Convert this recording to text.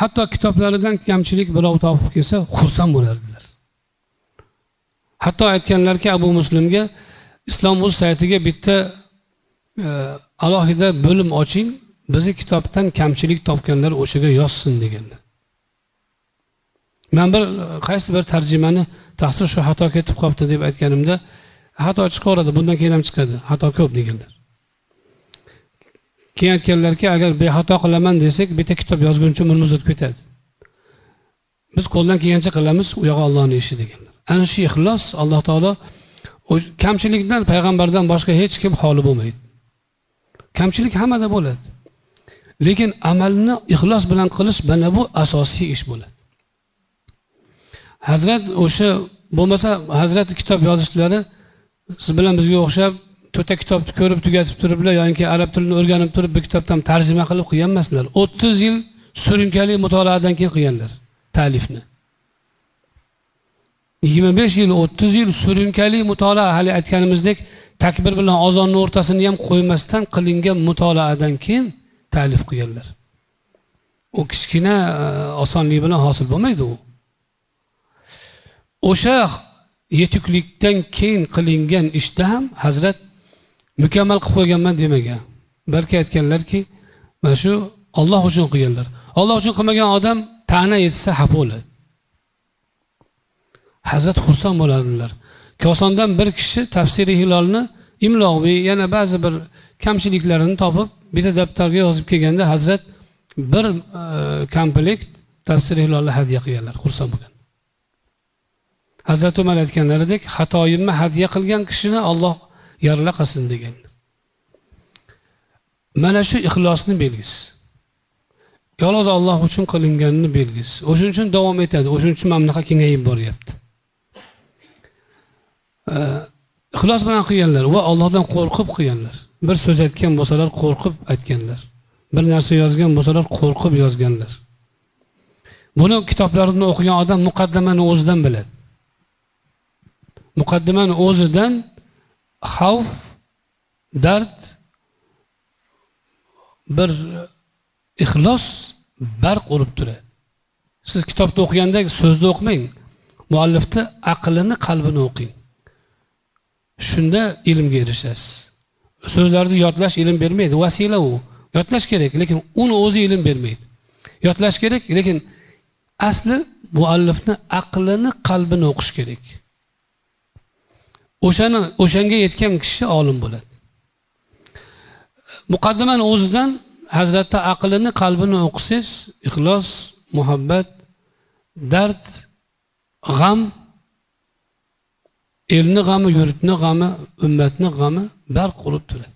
hatto kitoblaridan kamchilik birov topib kelsa xursand bo'lardilar. Hatto aytganlarki, Abu Muslimga islom uz saytiga bitta alohida bo'lim oching, bizni kitobdan kamchilik topganlar o'shaga yozsin deganlar. Men qaysi bir tarjimani tahsir shu xato ketib qopti deb aytganimda, xato chiqaradi, bundan keyin ham chiqadi, xato ko'p deganlar. Keyin aytganlarki, agar bexato qilaman desak, bitta kitob yozguncha umrimiz o'tib ketadi. Biz qo'ldan kelgancha qilamiz, u yo'q Allohning ishi deganlar. Ana shu ixlos, Alloh taolo kamchilikdan payg'ambardan boshqa hech kim xoli bo'lmaydi. Kamchilik hammada bo'ladi. Lekin amalni ixlos bilan qilish mana bu asosiy ish bo'ladi. Hazrat o'sha bo'lmasa, Hazrat kitob yozishlari siz bilan bizga o'xshab to'ta kitobni ko'rib tugatib turiblar yoki arab tilini o'rganib turib bir kitobdan tarjima qilib qilgan emaslar. 30 yil surinkali mutolaadan keyin qilganlar ta'lifni. 25 yil, 30 yil surinkali mutolaa, hali aytganimizdek takbir bilan azonni o'rtasini ham qo'ymasdan qilingan mutolaadan keyin ta'lif qilganlar. U kichkina osonlik bilan hosil bo'lmaydi u. O'sha yetuklikdan keyin qilingan ishda ham Hazrat mukammal qilib qo'yganman demagan. Balki aytganlarki, mana shu Alloh uchun qilganlar. Alloh uchun qilmagan odam ta'na yetsa xafa bo'ladi. Hazrat xursand bo'lardilar. Kosondan bir kishi tafsiri Hilolni imloviy yana ba'zi bir kamchiliklarini topib, bitta daftarga yozib kelganda Hazrat bir komplekt tafsiri Hilolni hadiya qilganlar, xursand bo'lgan. Hazrat Umar aytganlaridek, xatoyimni hadiya qilgan kishini Alloh yarlaqasin degan. Mana shu ixlosning belgisi. Yolg'iz Alloh uchun qilinganini belgisi. O'shuning uchun davom etadi. O'shuning uchun mamlakat kengayib boryapti. İxlos bilan qilganlar va Allohdan qo'rqib qilganlar. Bir so'z aytgan bo'lsalar qo'rqib aytganlar. Bir narsa yozgan bo'lsalar qo'rqib yozganlar. Buni kitoblarini o'qigan odam muqaddimani o'zidan biladi. Muqaddimani o'zidan xavf, dard, bir ixlos barq urib turadi. Siz kitobni o'qiganda so'zni o'qmang, muallifni aqlini, qalbini o'qing. Shunda ilmga erishasiz. So'zlarni yodlash ilm bermaydi, vasila u. Yodlash kerak, lekin uni o'zi ilm bermaydi. Yodlash kerak, lekin asli muallifni aqlini, qalbini o'qish kerak. O'shanga yetgan kishi olim bo'ladi. Muqaddiman o'zidan Hazratda aqlini, qalbini o'qisangiz, ixlos, muhabbat, dard, g'am, elni g'ami, yurtni g'ami, ummatni g'ami barq urib turadi.